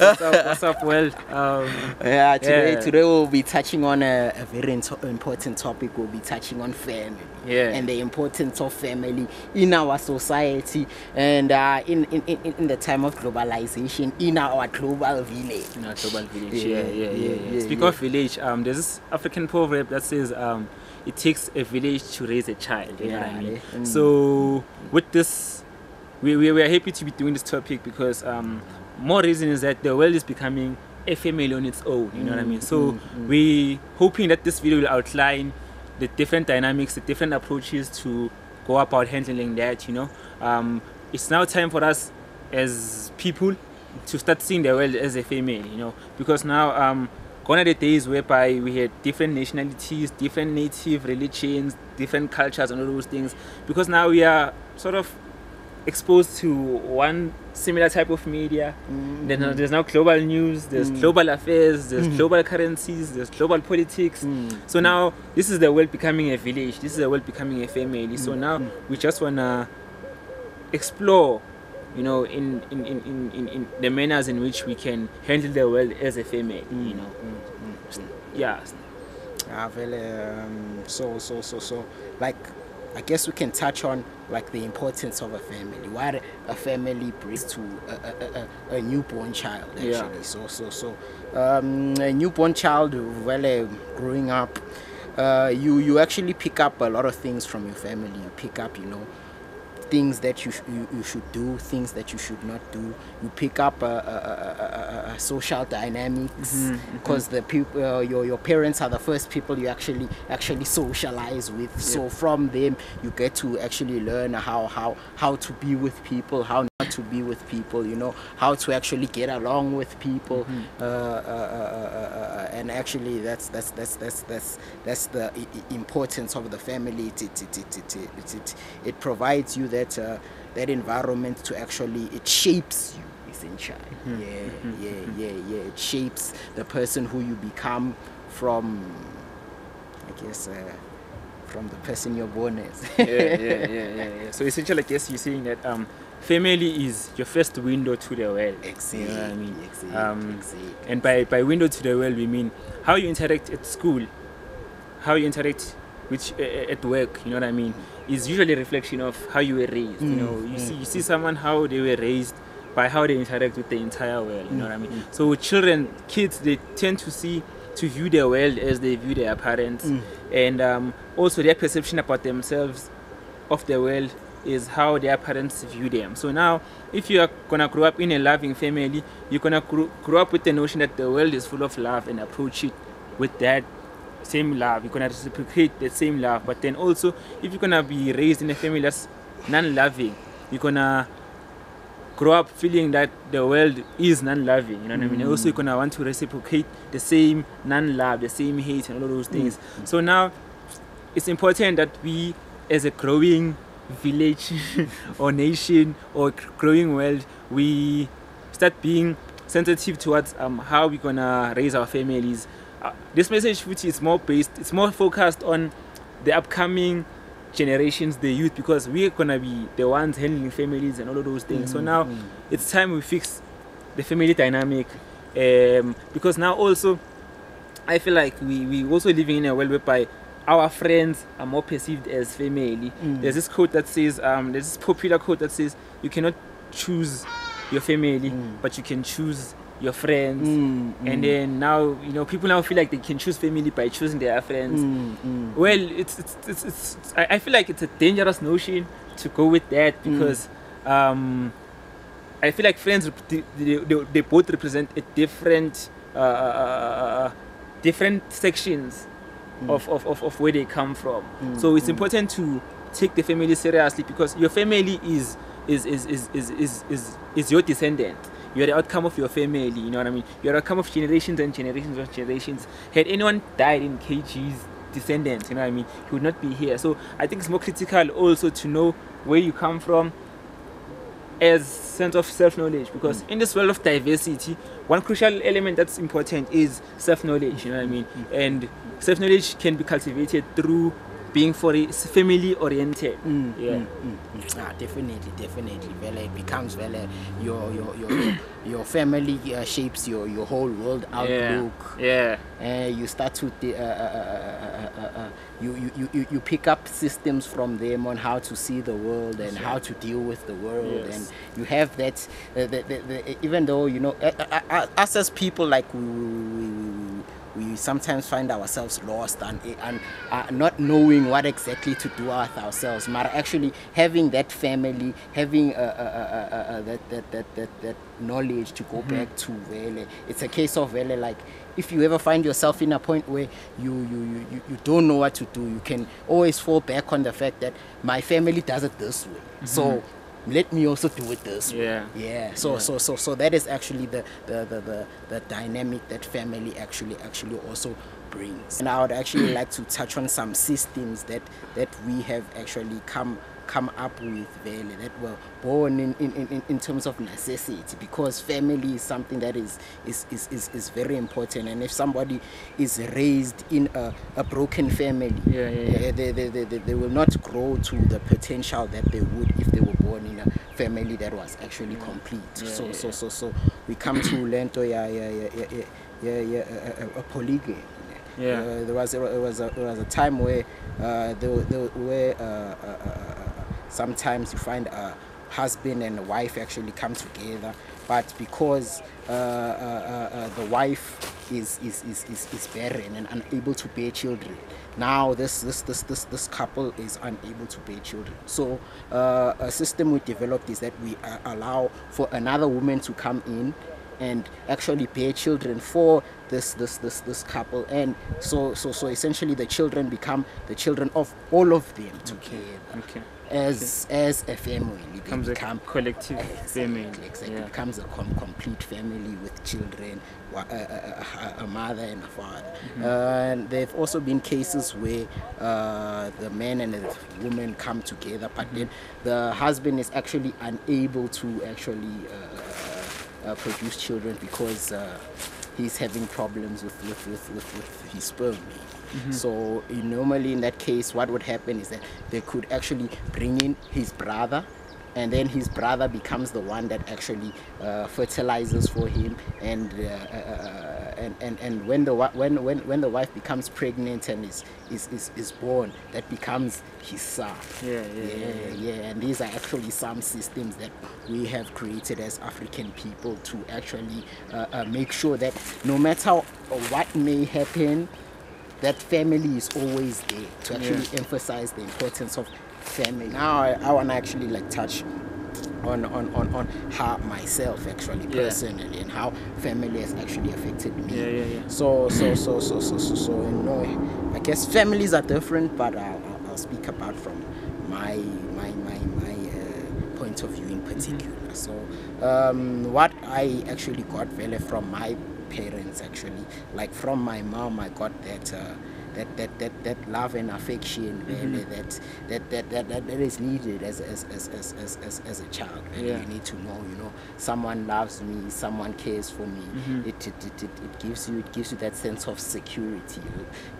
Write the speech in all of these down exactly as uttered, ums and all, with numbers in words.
up? What's up? What's up? Well, um, yeah, today, yeah. today we'll be touching on a, a very important topic. We'll be touching on family, yeah, and the importance of family in our society, and uh, in, in in in the time of globalization, in our global village. In our global village, yeah, yeah, yeah. yeah, yeah, yeah, yeah. Speaking yeah. of village, um, there's this African proverb that says, um, it takes a village to raise a child. You yeah, know what I mean? Yeah. Mm. So with this, we, we we are happy to be doing this topic because um. more reason is that the world is becoming a family on its own, you know mm, what I mean? So mm, mm. we hoping that this video will outline the different dynamics, the different approaches to go about handling that, you know. Um, it's now time for us as people to start seeing the world as a family, you know, because now um, gone are the days whereby we had different nationalities, different native religions, different cultures and all those things, because now we are sort of exposed to one similar type of media. Mm-hmm. Then there's now global news, there's mm. global affairs, there's mm. global currencies, there's global politics. Mm. So now this is the world becoming a village, this is the world becoming a family. Mm. So now mm. we just want to explore, you know, in in, in, in in the manners in which we can handle the world as a family, mm. you know. Mm. Yeah. Ah, well, um, so, so, so, so, like, I guess we can touch on like the importance of a family, what a family brings to a, a, a, a newborn child actually. Yeah. So so so um, a newborn child, well, uh, growing up, uh, you you actually pick up a lot of things from your family. You pick up, you know, things that you, sh you you should do, things that you should not do. You pick up a, a, a, a social dynamics because mm-hmm, mm-hmm. the people, uh, your your parents are the first people you actually actually socialize with. Yep. So from them you get to actually learn how how how to be with people, how not to be with people. You know, how to actually get along with people, mm-hmm. uh, uh, uh, uh, uh, and actually that's that's that's that's that's that's the importance of the family. It it it it it it, it, it provides you that. That, uh, that environment to actually, it shapes you essentially. Mm-hmm. Yeah, mm-hmm. yeah, yeah, yeah. It shapes the person who you become from, I guess, uh, from the person you're born as. yeah, yeah, yeah, yeah, yeah. So essentially, I guess you're saying that um, family is your first window to the world. Exactly. You know what I mean? Exactly. Um, exactly. And by, by window to the world, we mean how you interact at school, how you interact which uh, at work, you know what I mean, is usually a reflection of how you were raised. Mm. You know, you mm. see you see someone how they were raised by how they interact with the entire world, you know mm. what I mean? Mm. So children, kids, they tend to see, to view their world as they view their parents. Mm. And um, also their perception about themselves, of the world, is how their parents view them. So now, if you are gonna grow up in a loving family, you're gonna grow, grow up with the notion that the world is full of love and approach it with that same love. You're gonna reciprocate the same love. But then also, if you're gonna be raised in a family that's non-loving, you're gonna grow up feeling that the world is non-loving, you know what mm. I mean? And also you're gonna want to reciprocate the same non-love, the same hate and all those things. Mm. So now it's important that we, as a growing village or nation or growing world, we start being sensitive towards um, how we're gonna raise our families. Uh, this message, which is more based, it's more focused on the upcoming generations, the youth, because we're gonna be the ones handling families and all of those things. Mm-hmm. So now mm-hmm. it's time we fix the family dynamic, um, because now also I feel like we we also living in a world whereby our friends are more perceived as family. Mm-hmm. There's this quote that says, um, there's this popular quote that says, you cannot choose your family, mm-hmm. but you can choose your friends. Mm, mm. And then now, you know, people now feel like they can choose family by choosing their friends. Mm, mm. Well, it's it's, it's it's it's I feel like it's a dangerous notion to go with that, because mm. um, I feel like friends, they, they, they both represent a different uh, different sections mm. of, of, of, of where they come from. Mm, so it's mm. important to take the family seriously, because your family is is is is is is, is, is your descendant. You're the outcome of your family, you know what I mean? You're the outcome of generations and generations and generations. Had anyone died in K G's descendants, you know what I mean, he would not be here. So I think it's more critical also to know where you come from as sense of self-knowledge, because mm. in this world of diversity, one crucial element that's important is self-knowledge, you know what I mean? Mm. And self-knowledge can be cultivated through being for family oriented. Mm, yeah. Mm, mm, mm. Ah, definitely, definitely. Well, it becomes well, uh, your your your your family uh, shapes your your whole world outlook. Yeah. yeah. Uh, you start to uh, uh, uh, uh, uh, you, you you you pick up systems from them on how to see the world and sure. how to deal with the world, yes. and you have that. Uh, the, the, the, even though you know, uh, uh, uh, us as people, like we. we, we We sometimes find ourselves lost and, and uh, not knowing what exactly to do with ourselves. But actually having that family, having uh, uh, uh, uh, that, that, that, that, that knowledge to go mm-hmm. back to Vele. It's a case of Vele, like if you ever find yourself in a point where you, you, you, you don't know what to do, you can always fall back on the fact that my family does it this way. Mm-hmm. So let me also do it this way. Yeah. Yeah. So yeah. so so so that is actually the the, the, the the dynamic that family actually actually also brings. And I would actually like to touch on some systems that that we have actually come come up with Vele, that were born in, in, in, in terms of necessity, because family is something that is is, is, is is very important. And if somebody is raised in a, a broken family, yeah, yeah, yeah. They, they, they, they, they will not grow to the potential that they would if they were born in a family that was actually yeah. complete. Yeah, so, yeah, so, yeah. so, so we come to Lento, yeah, yeah, yeah, yeah, yeah, yeah, yeah a, a, a polygamy. Yeah, uh, there was it was a, there was a time where uh, there there were. Uh, uh, uh, Sometimes you find a husband and a wife actually come together, but because uh, uh, uh, the wife is is, is, is is barren and unable to bear children, now this this this this this couple is unable to bear children. So uh, a system we developed is that we uh, allow for another woman to come in and actually bear children for this this this this couple, and so so so essentially the children become the children of all of them together. Okay. Okay. As okay. as a family, it becomes a collective exactly, family. Exactly, yeah. It becomes a com complete family with children, a, a, a mother and a father. Mm-hmm. uh, and there have also been cases where uh, the man and the woman come together, but mm-hmm. then the husband is actually unable to actually uh, uh, produce children because uh, he's having problems with with with, with, with his sperm. Mm-hmm. So normally in that case, what would happen is that they could actually bring in his brother, and then his brother becomes the one that actually uh, fertilizes for him, and uh, uh, and and and when the when when when the wife becomes pregnant and is is is, is born, that becomes his son. Yeah yeah, yeah, yeah, yeah, yeah. And these are actually some systems that we have created as African people to actually uh, uh, make sure that no matter what may happen, that family is always there to actually yeah. emphasize the importance of family. Now I, I want to actually like touch on, on, on, on how myself actually personally yeah. and how family has actually affected me. Yeah, yeah, yeah. So, so, so, so, so, so, so, you know, I guess families are different, but I'll, I'll speak about from my, my, my, my uh, point of view in particular. Mm-hmm. So um, what I actually got Vele from my parents, actually, like from my mom, I got that uh, that, that that that love and affection, mm-hmm. really, that, that, that that that that is needed as as as as as, as, as a child. Really. Yeah. You need to know, you know, someone loves me, someone cares for me. Mm-hmm. it, it, it it it gives you it gives you that sense of security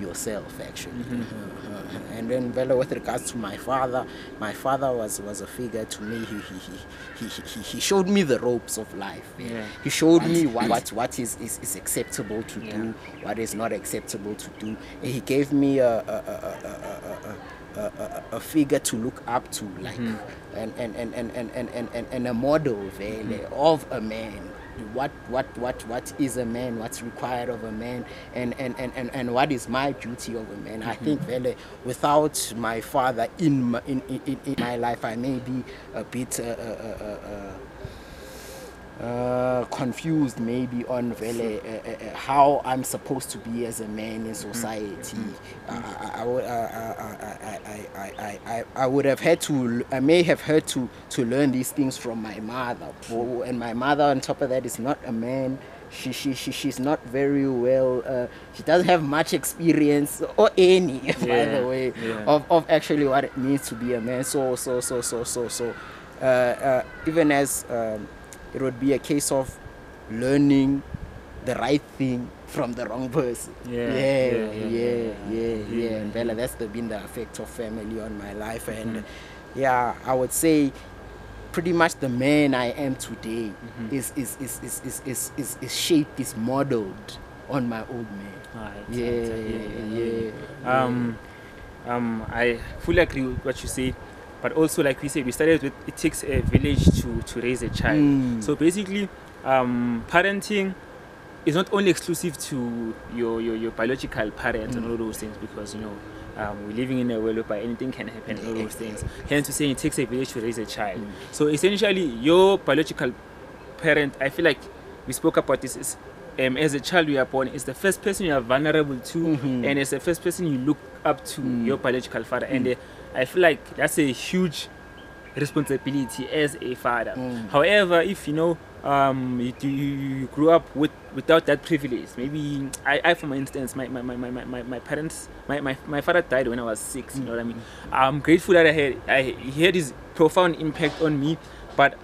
yourself, actually. Mm-hmm. uh, and then, well, with regards to my father, my father was was a figure to me. He he he. He, he, he showed me the ropes of life. Yeah. He showed what, me what what, what is, is, is acceptable to yeah. do, what is not acceptable to do. And he gave me a, a, a, a, a, a, a figure to look up to, like mm. and, and, and, and, and, and, and, and a model Vele, mm. of a man. What what what what is a man? What's required of a man? And and and, and, and what is my duty of a man? Mm-hmm. I think Vele, without my father in my, in, in in my life, I may be a bit. Uh, uh, uh, uh, uh, confused maybe on Vele, uh, uh, how I'm supposed to be as a man in society. Mm-hmm. uh, I, would, uh, I, I, I, I, I would have had to, I may have had to, to learn these things from my mother. And my mother on top of that is not a man. She, she, she, she's not very well, uh, she doesn't have much experience or any, yeah, by the way, yeah. of, of actually what it means to be a man. So, so, so, so, so, so, uh, uh, even as, um, it would be a case of learning the right thing from the wrong person. Yeah, yeah, yeah, yeah, yeah. yeah, yeah, yeah. yeah. And Bella, that's the, been the effect of family on my life. And mm-hmm. yeah, I would say pretty much the man I am today mm-hmm. is, is, is, is, is, is, is, is shaped, is modeled on my old man. Ah, yeah, yeah, yeah, yeah. Um, um, I fully agree with what you say. But also, like we said, we started with it takes a village to, to raise a child. Mm. So basically, um, parenting is not only exclusive to your, your, your biological parents mm. and all those things, because, you know, um, we're living in a world where anything can happen and all those things. Hence, we're saying it takes a village to raise a child. Mm. So essentially, your biological parent, I feel like we spoke about this, is Um, as a child you are born, it's the first person you are vulnerable to, mm-hmm. and it's the first person you look up to, mm. your biological father. Mm. And uh, I feel like that's a huge responsibility as a father. Mm. However, if you know um, you, you grew up with without that privilege, maybe I, I for instance, my my, my, my, my, my parents, my, my my father died when I was six. You mm. know what I mean? I'm grateful that I had I he had his profound impact on me, but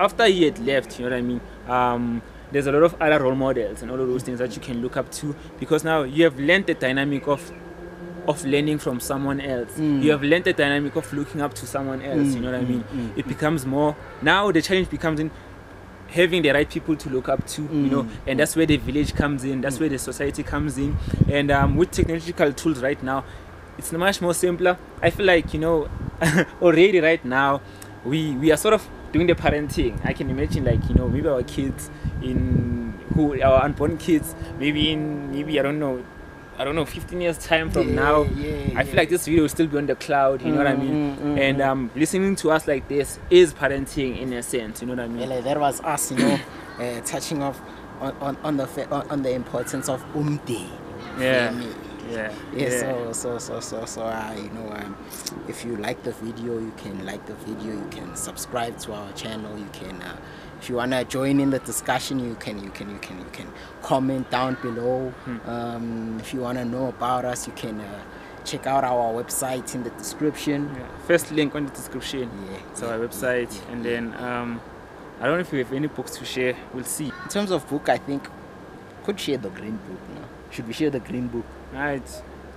after he had left, you know what I mean. Um, There's a lot of other role models and all of those things that you can look up to, because now you have learned the dynamic of of learning from someone else. Mm. You have learned the dynamic of looking up to someone else, mm. you know what I mean? Mm. It becomes more, now the challenge becomes in having the right people to look up to, mm. you know, and that's where the village comes in, that's mm. where the society comes in. And um, with technological tools right now, it's much more simpler. I feel like, you know, already right now, we, we are sort of doing the parenting. I can imagine, like, you know, maybe our kids in who our unborn kids, maybe in maybe I don't know, I don't know, fifteen years time from yeah, now, yeah, I feel yeah. like this video will still be on the cloud. You mm-hmm, know what I mean? Mm-hmm. And um, listening to us like this is parenting in a sense. You know what I mean? Yeah, like that was us, you know, uh, touching off on, on, on the fa- on, on the importance of umde. Yeah. Family. Yeah, yeah, yeah. So, so, so, so, so, uh, you know, um, if you like the video, you can like the video, you can subscribe to our channel, you can, uh, if you wanna join in the discussion, you can, you can, you can, you can comment down below. Hmm. Um, if you wanna know about us, you can uh, check out our website in the description. Yeah. First link on the description. Yeah, so yeah, our website, yeah, yeah, and yeah. then um, I don't know if we have any books to share. We'll see. In terms of book, I think could share the Green Book now. Should we share the Green Book? Right.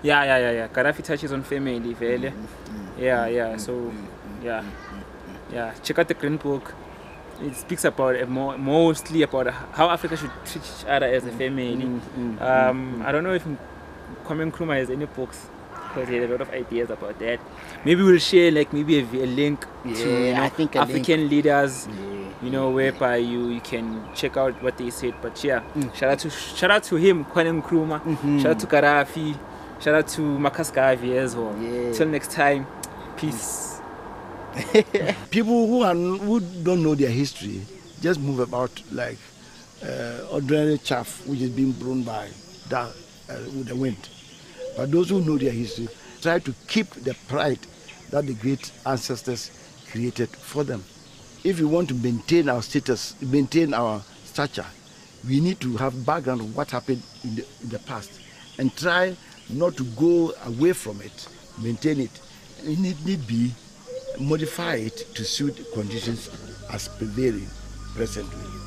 Yeah, yeah, yeah, yeah. Gaddafi touches on family, really. Yeah, yeah. So, yeah, yeah. Check out the Green Book. It speaks about uh, more, mostly about how Africa should treat each other as a family. Um, I don't know if Kwame Nkrumah has any books, because he had a lot of ideas about that. Maybe we'll share like maybe a, a link yeah, to you know, I think African link. leaders. Yeah. You know, whereby you, you can check out what they said. But yeah, mm. shout out to shout out to him, Kwame Nkrumah. Mm-hmm. Shout out to Gaddafi. Shout out to Makaskavi as well. Yeah. Till next time, peace. People who are who don't know their history just move about like uh, ordinary chaff which is being blown by the, uh, with the wind. But those who know their history try to keep the pride that the great ancestors created for them. If we want to maintain our status, maintain our stature, we need to have background of what happened in the, in the past and try not to go away from it, maintain it. It need, need be modify it to suit conditions as prevailing presently.